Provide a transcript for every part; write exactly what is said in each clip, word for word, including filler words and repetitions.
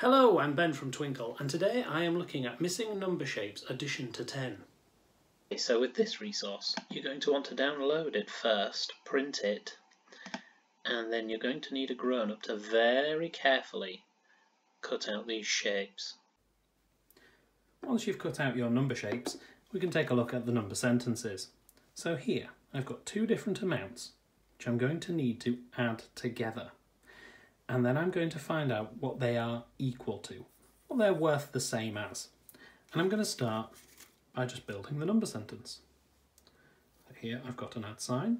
Hello, I'm Ben from Twinkl, and today I am looking at missing number shapes addition to ten. Okay, so with this resource, you're going to want to download it first, print it, and then you're going to need a grown-up to very carefully cut out these shapes. Once you've cut out your number shapes, we can take a look at the number sentences. So here, I've got two different amounts, which I'm going to need to add together. And then I'm going to find out what they are equal to, what they're worth the same as. And I'm going to start by just building the number sentence. So here I've got an add sign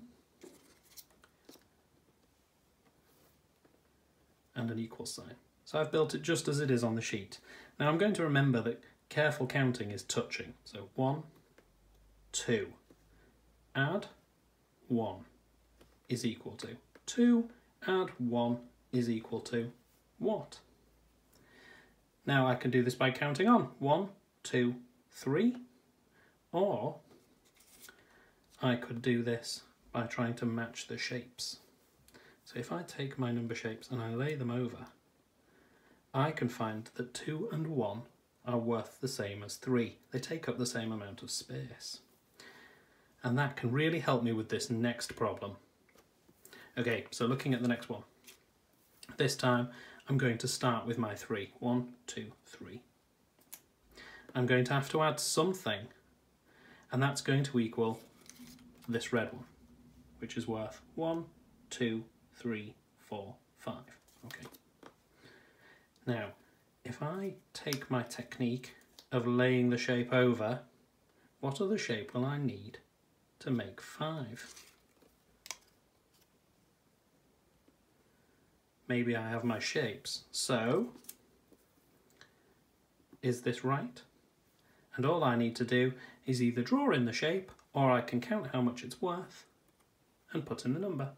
and an equal sign. So I've built it just as it is on the sheet. Now I'm going to remember that careful counting is touching. So one, two, add one is equal to two, add one is equal to what? Now I can do this by counting on. One, two, three. Or I could do this by trying to match the shapes. So if I take my number shapes and I lay them over, I can find that two and one are worth the same as three. They take up the same amount of space. And that can really help me with this next problem. Okay, so looking at the next one. This time, I'm going to start with my three. One, two, three. I'm going to have to add something, and that's going to equal this red one, which is worth one, two, three, four, five. Okay. Now, if I take my technique of laying the shape over, what other shape will I need to make five? Maybe I have my shapes, so is this right? And all I need to do is either draw in the shape, or I can count how much it's worth and put in the number.